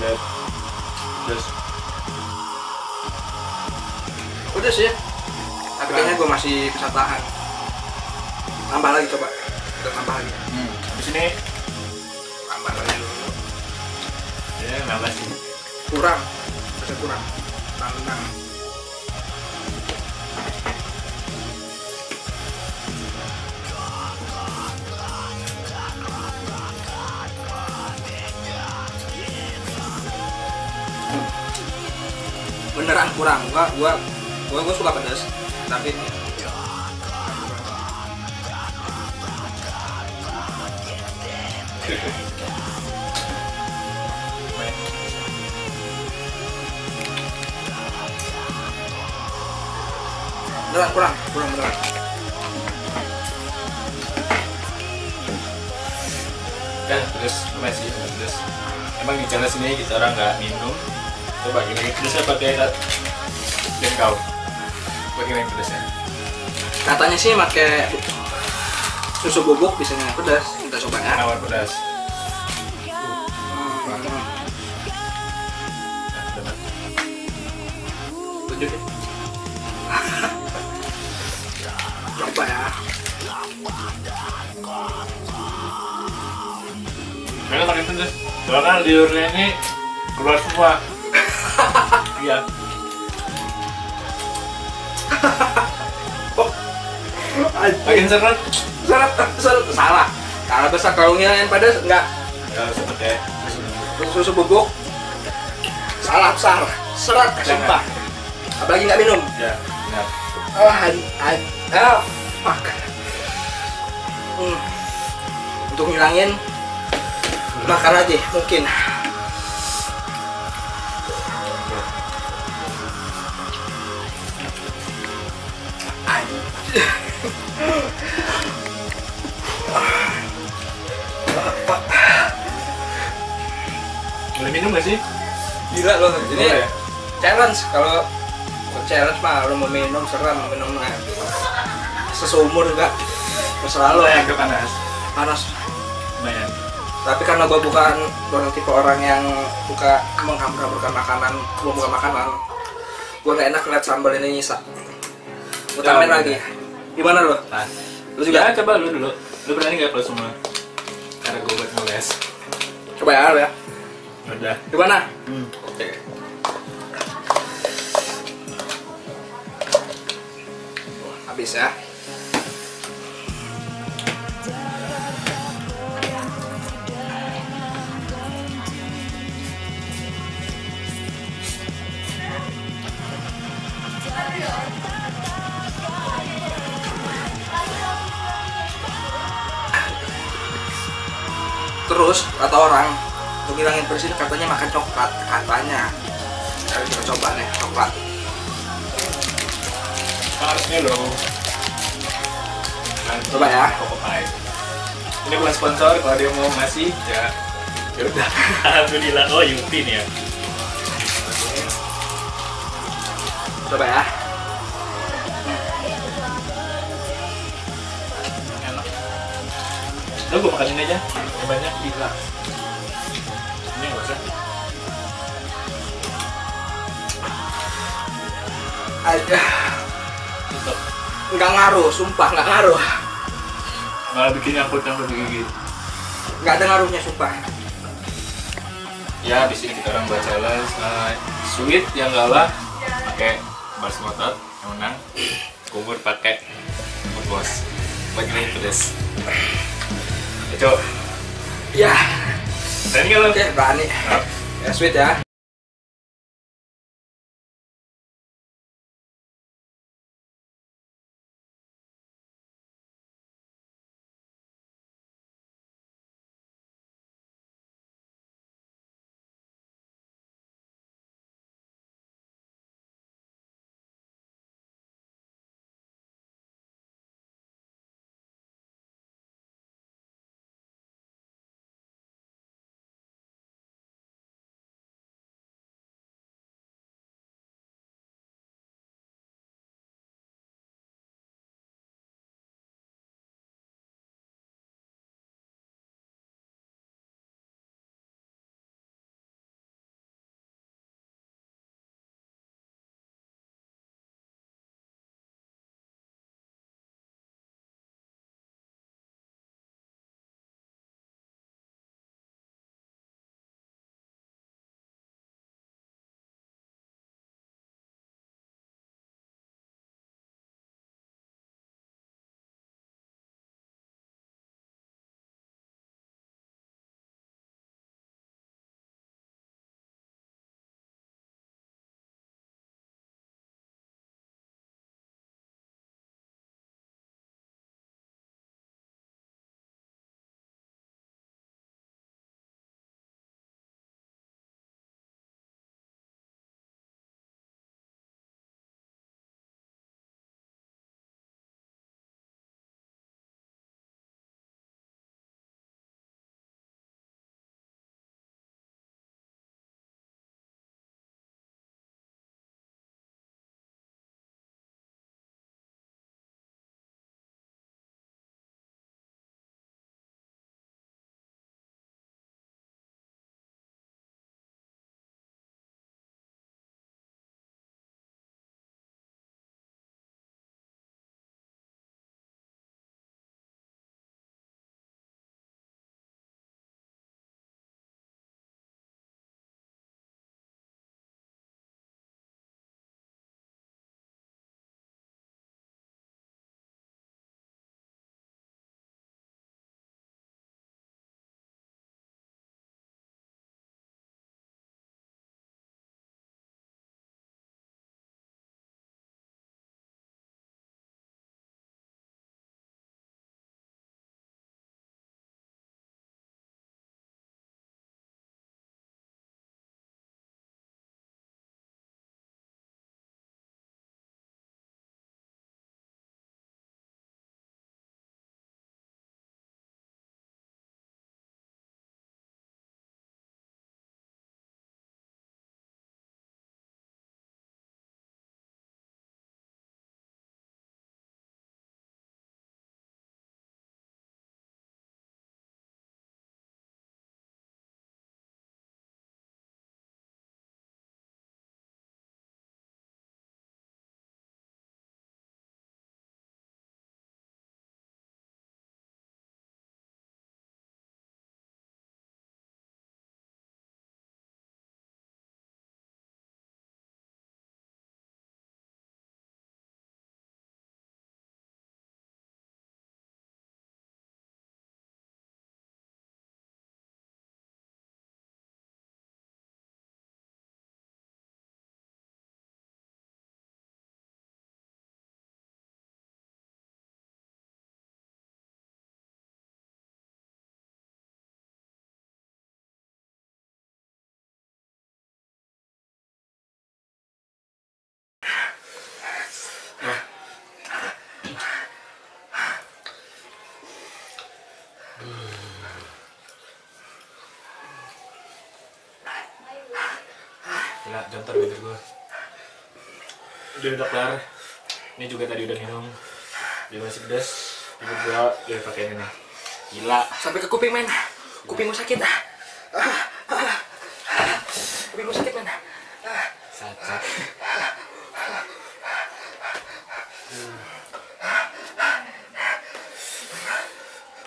dead. Terus udah sih, tapi kayaknya gue masih bisa tahan. Tambah lagi coba, udah tambah lagi. Habis ini tambah lagi dulu. Ya nambah sih. Kurang, masih kurang. Tantang. Beneran kurang, gua suka pedas, tapi beneran kurang. Kan terus masih terus. Emang di channel sini kita orang nggak minum. Coba gini pedasnya pakai jengkau. Bagaimana pedasnya? Katanya sih pakai susu bubuk bisa yang pedas. Kita coba ya. Awal pedas. Tunjuk ya. Coba ya. Karena pakai pedas. Soalnya liurnya ini keluar semua. Iya. Makin seret salah besar kalungnya yang pada enggak. Kalau seperti susu bubuk salah besar seret sumpah. Apalagi nggak minum. Ya. Benar. Fuck. Untuk ngilangin makan aja mungkin. Boleh minum gak sih? Gila loh, jadi challenge. Kalau challenge mah lo mau minum serem, mau minum seseumur juga selalu ya. Panas banyak. Tapi karena gue bukan tipe orang yang suka menghamburkan makanan, gue bukan makanan. Gue gak enak liat sambal ini nyisa. Gue tambahin lagi. Gimana lo? Lo juga? Ya coba lo dulu. Lo berani gak kalau semua? Karena gue buat ngeles. Coba ya lo ya. Udah. Gimana? Oke. Habis ya. Terus kata orang untuk ngilangin bersin katanya makan coklat, katanya. Kali kita coba nih coklat. Harusnya loh. Coba ya. Ini bukan sponsor, kalau dia mau ngasih ya. Ya udah. Alhamdulillah. Oh Yupin ya. Coba ya. Enak. Lo gue makan ini aja. Banyak gila. Ini enggak usah. Aja. Tutup. Enggak ngaruh, sumpah enggak ngaruh. Malah bikin nyangkut gigi. Enggak ada ngaruhnya sumpah. Ya, abis ini kita orang buat challenge sweet yang kalah pakai bar semotot, yang menang kumur pakai kumur bos. Bagian pedes. Ayo. Ya, berani gak lo? Oke, berani. Ya, sweet ya. Gila, jontor bibir gue. Udah dokter. Ini juga tadi udah minum. Dia masih pedas. Bibir gue udah pakai ini. Gila. Sampai ke kuping, men. Kuping gue sakit. Kuping gue sakit, men. Cacat.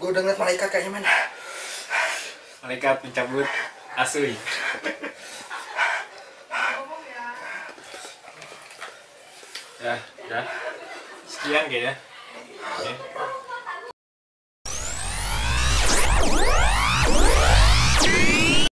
Gue udah ngeliat malaikat kayaknya, men. Malaikat mencabut asli. Ya, sekian kayaknya. Oke.